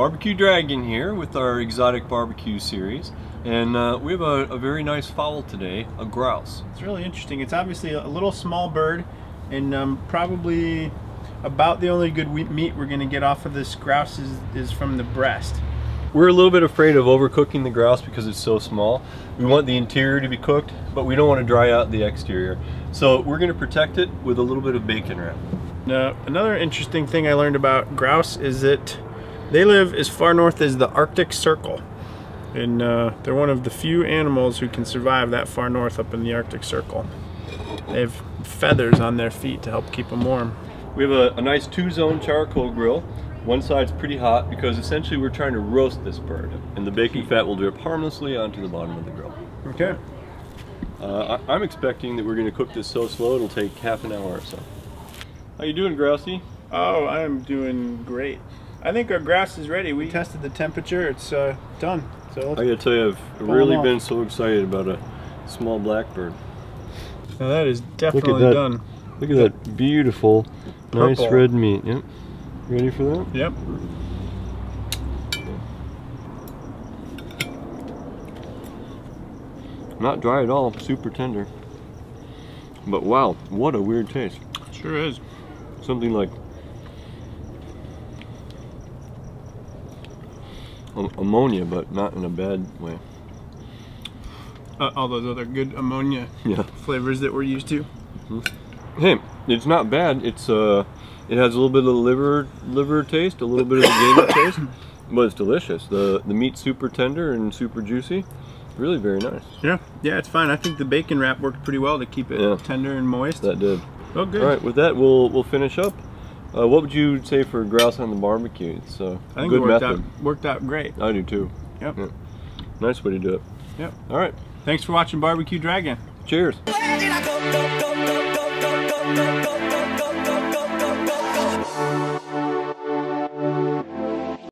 Barbecue Dragon here with our exotic barbecue series, and we have a very nice fowl today, a grouse. It's really interesting. It's obviously a little small bird, and probably about the only good meat we're going to get off of this grouse is from the breast. We're a little bit afraid of overcooking the grouse because it's so small. We want the interior to be cooked, but we don't want to dry out the exterior. So we're going to protect it with a little bit of bacon wrap. Now, another interesting thing I learned about grouse is that they live as far north as the Arctic Circle. And they're one of the few animals who can survive that far north up in the Arctic Circle. They have feathers on their feet to help keep them warm. We have a nice two-zone charcoal grill. One side's pretty hot because essentially we're trying to roast this bird, and the baking fat will drip harmlessly onto the bottom of the grill. Okay. I'm expecting that we're going to cook this so slow it'll take half an hour or so. How you doing, Grousey? Oh, I'm doing great. I think our grouse is ready. We tested the temperature. It's done. So I gotta tell you, I've really been so excited about a small blackbird. Now that is definitely done. Look at that beautiful, nice red meat. Yep. Ready for that? Yep. Not dry at all. Super tender. But wow, what a weird taste. Sure is. Something like ammonia, but not in a bad way. All those other good ammonia flavors that we're used to. Mm-hmm. Hey, it's not bad. It's it has a little bit of the liver taste, a little bit of the gator taste, but it's delicious. The meat's super tender and super juicy. Really very nice. Yeah, yeah, it's fine. I think the bacon wrap worked pretty well to keep it tender and moist. That did. Oh, good. All right, with that, we'll finish up. What would you say for grouse on the barbecue? It's I think good method. Worked out great. I do too. Yep. Yeah. Nice way to do it. Yep. All right. Thanks for watching Barbecue Dragon. Cheers.